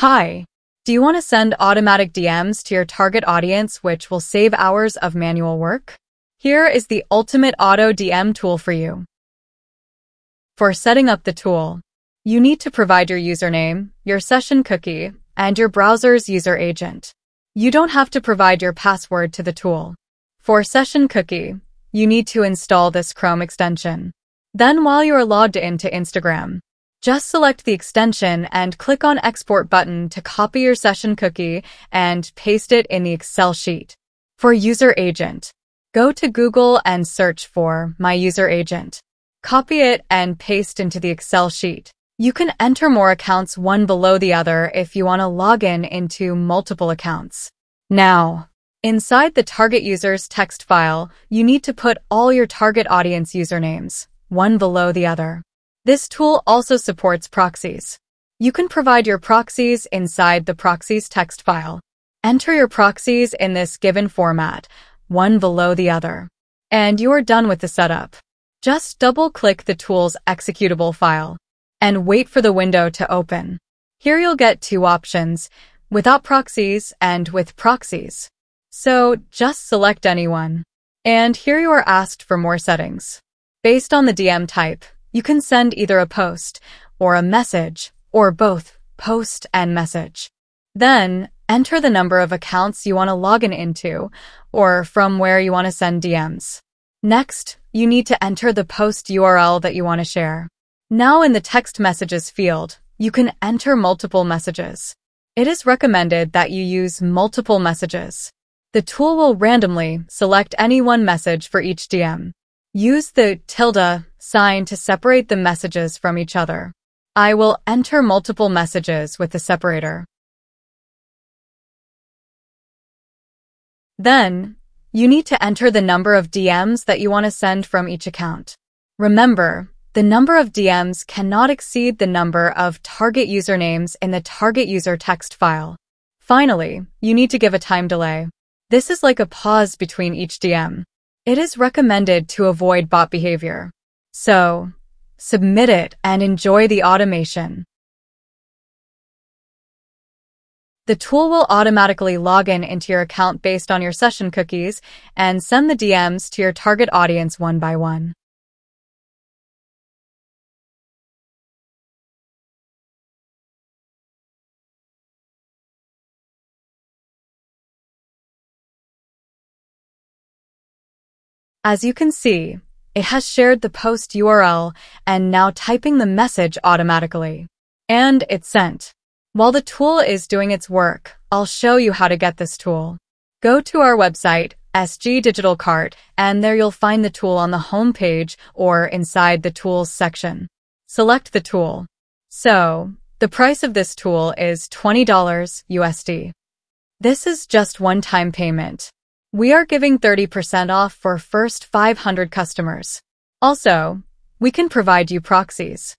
Hi. Do you want to send automatic DMs to your target audience, which will save hours of manual work? Here is the ultimate auto DM tool for you. For setting up the tool, you need to provide your username, your session cookie, and your browser's user agent. You don't have to provide your password to the tool. For session cookie, you need to install this Chrome extension. Then while you are logged into Instagram, just select the extension and click on Export button to copy your session cookie and paste it in the Excel sheet. For user agent, go to Google and search for My User Agent. Copy it and paste into the Excel sheet. You can enter more accounts one below the other if you want to log in into multiple accounts. Now, inside the target user's text file, you need to put all your target audience usernames, one below the other. This tool also supports proxies. You can provide your proxies inside the proxies text file. Enter your proxies in this given format, one below the other, and you are done with the setup. Just double-click the tool's executable file and wait for the window to open. Here you'll get two options, without proxies and with proxies. So just select anyone. And here you are asked for more settings. Based on the DM type, you can send either a post or a message or both post and message. Then enter the number of accounts you want to log in into or from where you want to send DMs. Next, you need to enter the post URL that you want to share. Now in the text messages field, you can enter multiple messages. It is recommended that you use multiple messages. The tool will randomly select any one message for each DM. Use the tilde sign to separate the messages from each other. I will enter multiple messages with the separator. Then, you need to enter the number of DMs that you want to send from each account. Remember, the number of DMs cannot exceed the number of target usernames in the target user text file. Finally, you need to give a time delay. This is like a pause between each DM. It is recommended to avoid bot behavior. So, submit it and enjoy the automation. The tool will automatically log in into your account based on your session cookies and send the DMs to your target audience one by one. As you can see, it has shared the post URL and now typing the message automatically. And it's sent. While the tool is doing its work, I'll show you how to get this tool. Go to our website, SG Digital Cart, and there you'll find the tool on the home page or inside the tools section. Select the tool. So, the price of this tool is $20 USD. This is just one-time payment. We are giving 30% off for first 500 customers. Also, we can provide you proxies.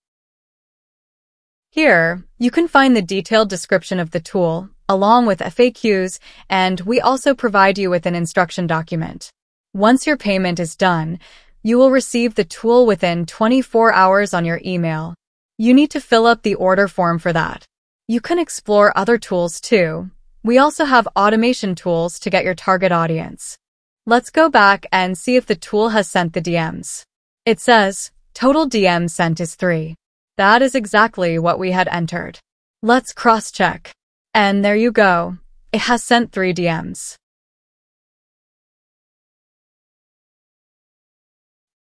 Here, you can find the detailed description of the tool, along with FAQs, and we also provide you with an instruction document. Once your payment is done, you will receive the tool within 24 hours on your email. You need to fill up the order form for that. You can explore other tools too. We also have automation tools to get your target audience. Let's go back and see if the tool has sent the DMs. It says, total DM sent is 3. That is exactly what we had entered. Let's cross-check. And there you go. It has sent 3 DMs.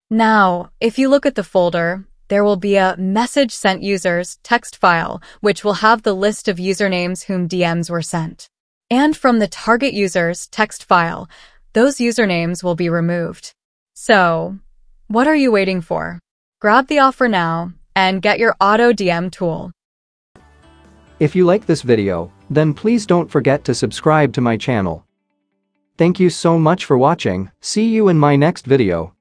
Now, if you look at the folder, there will be a message sent users text file, which will have the list of usernames whom DMs were sent. And from the target users text file, those usernames will be removed. So, what are you waiting for? Grab the offer now and get your auto DM tool. If you like this video, then please don't forget to subscribe to my channel. Thank you so much for watching. See you in my next video.